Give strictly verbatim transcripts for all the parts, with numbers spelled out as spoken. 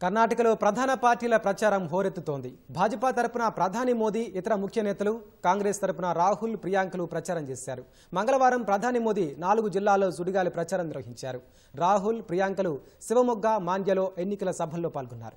कर्नाटकलो प्रधान पार्टीला प्रचारं होरेत्तुतोंदी। भाजपा तरपुन प्रधानी मोदी इतर मुख्य नेतलु कांग्रेस तरपुन राहुल प्रियांकलु प्रचारं चेशारु। मंगळवारं प्रधानी मोदी नालुगु जिल्लालो सुडिगाली प्रचारं निर्वहिंचारु। राहुल प्रियांकलु शिवमोग्गा मांड्यलो एन्निकल सभल्लो पाल्गोन्नारु।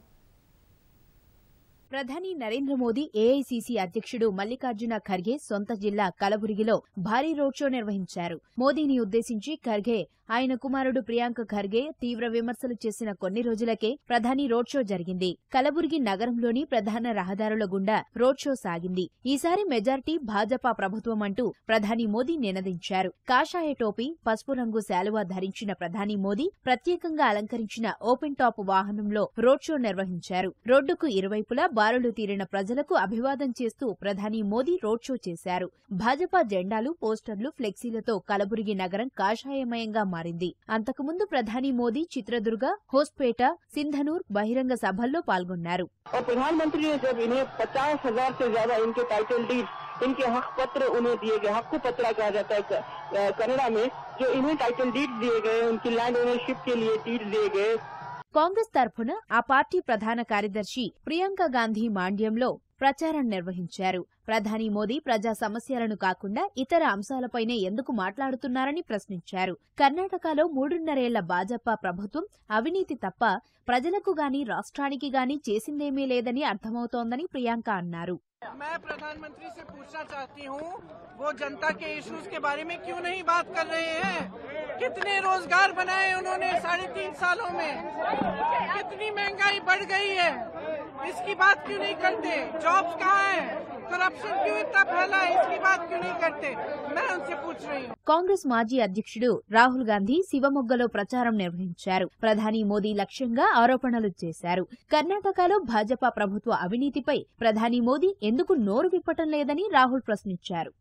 प्रधानी नरेंद्र मोदी एआईसीसी अध्यक्षुडु मल्लिकार्जुन खर्गे सोंत जिल्ला कलबुर्गिलो भारी रोड शो निर्वहिंचारु। मोदीनी उद्देशिंची खर्गे ఆయన కుమారుడు ప్రియాంక ఖర్గే తీవ్ర విమర్శలు చేసిన కొన్ని రోజులకే ప్రధాని రోడ్ షో జరిగింది। కలబుర్గి నగరంలోని ప్రధాన రహదారుల గుండా రోడ్ షో సాగింది। ఈసారి మెజార్టీ భాజపా ప్రభుత్వం అంటూ ప్రధాని మోదీ నినదించారు। కాషాయ టోపీ, పసుపు రంగు శాలువా ధరించిన ప్రధాని మోదీ ప్రత్యేకంగా అలంకరించిన ఓపెన్ టాప్ వాహనంలో రోడ్ షో నిర్వహించారు। రోడ్డుకు ఇరువైపులా బారులు తీరిన ప్రజలకు అభివాదం చేస్తూ ప్రధాని మోదీ రోడ్ షో చేశారు। భాజపా జెండాలు, పోస్టర్లు, ఫ్లెక్సీలతో కలబుర్గి నగరం కాషాయమయంగా అంతకుముందు ప్రధాని మోదీ చిత్రదుర్గ, హోస్పేట, సింధనూర్ బహిరంగ సభల్లో పాల్గొన్నారు। ప్రధానమంత్రి పచాస్ హజార్ టైటిల్ డీड इनके हक पत्र उन्हें दिए गए, हक को पत्रा कहा जाता है कन्नड़ा में, जो इन्हें टाइटल डीड दिए गए, उनकी लैंड ओनरशिप के लिए डीड दिए गए। कांग्रेस तरफुन आ पार्टी प्रधान కార్యదర్శి ప్రియాంక గాంధీ మాండ్యంలో ప్రచారం నిర్వహించారు। ప్రధాని మోదీ ప్రజా సమస్యలను కాకుండా ఇతర అంశాలపైనే ఎందుకు మాట్లాడుతున్నారని ప్రశ్నించారు। కర్ణాటకలో మూడున్నరేళ్ల భాజపా ప్రభుత్వం అవినీతి తప్ప ప్రజలకు గాని రాష్ట్రానికి గాని చేసిందేమీ లేదని అర్థమవుతోందని ప్రియాంక అన్నారు। मैं प्रधानमंत्री से पूछना चाहती हूँ, वो जनता के इश्यूज के बारे में क्यों नहीं बात कर रहे हैं? कितने रोजगार बनाए उन्होंने साढ़े तीन सालों में? कितनी महंगाई बढ़ गई है, इसकी बात क्यों नहीं करते? जॉब्स कहाँ है? करप्शन क्यों इतना फैला है, इसकी बात क्यों नहीं करते? मैं उनसे पूछ रही हूँ। कांग्रेस माजी अध्यक्षुडु राहुल गांधी शिवमोग्गालो प्रचारं निर्वहिंचारु। प्रधानी मोदी लक्ष्यंगा आरोपणलु चेशारु। कर्नाटकलो भाजपा प्रभुत्व अविनीतिपै प्रधानी मोदी ఎందుకు నోరు విప్పటం లేదని రాహుల్ ప్రశ్నించారు।